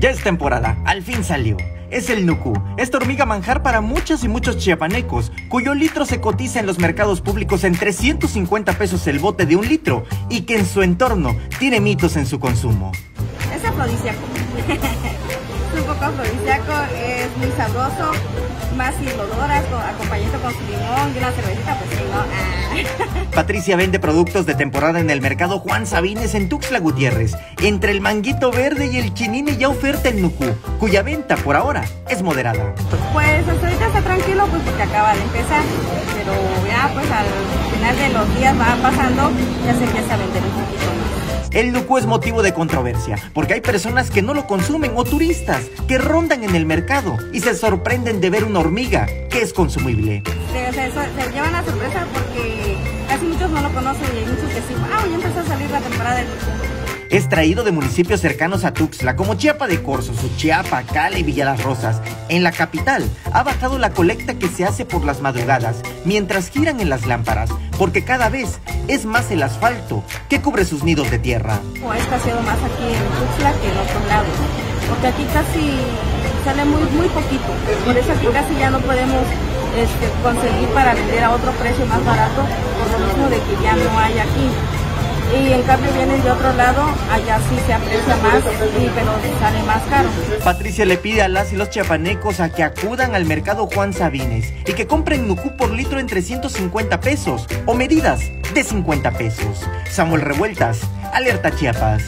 ya es temporada, al fin salió. Es el nucú, esta hormiga manjar para muchas y muchos chiapanecos, cuyo litro se cotiza en los mercados públicos en 350 pesos el bote de un litro y que en su entorno tiene mitos en su consumo. Es afrodisíaco, es un poco afrodisíaco, es muy sabroso, más sin olor, acompañado con su limón y una cervecita, pues sí, no. Patricia vende productos de temporada en el mercado Juan Sabines en Tuxtla Gutiérrez. Entre el manguito verde y el chinini ya oferta el nucú, cuya venta por ahora es moderada. Pues hasta ahorita está tranquilo, pues porque acaba de empezar, pero ya pues al final de los días va pasando, ya se empieza a vender un poquito más. El nucú es motivo de controversia, porque hay personas que no lo consumen o turistas que rondan en el mercado y se sorprenden de ver una hormiga que es consumible. Se llevan la sorpresa porque casi muchos no lo conocen y hay muchos que sí, ah, ya empezó a salir la temporada del nucú. Es traído de municipios cercanos a Tuxtla, como Chiapa de Corzo, Suchiapa, Cala y Villa de las Rosas. En la capital ha bajado la colecta que se hace por las madrugadas, mientras giran en las lámparas, porque cada vez es más el asfalto que cubre sus nidos de tierra. Esto ha sido más aquí en Tuxtla que en otros lados, porque aquí casi sale muy poquito, por eso aquí casi ya no podemos conseguir para vender a otro precio más barato, por lo mismo de que ya no hay aquí. Y en cambio vienen de otro lado, allá sí se aprecia más, pero sale más caro. Patricia le pide a las y los chiapanecos a que acudan al mercado Juan Sabines y que compren nucú por litro en 350 pesos o medidas de 50 pesos. Samuel Revueltas, Alerta Chiapas.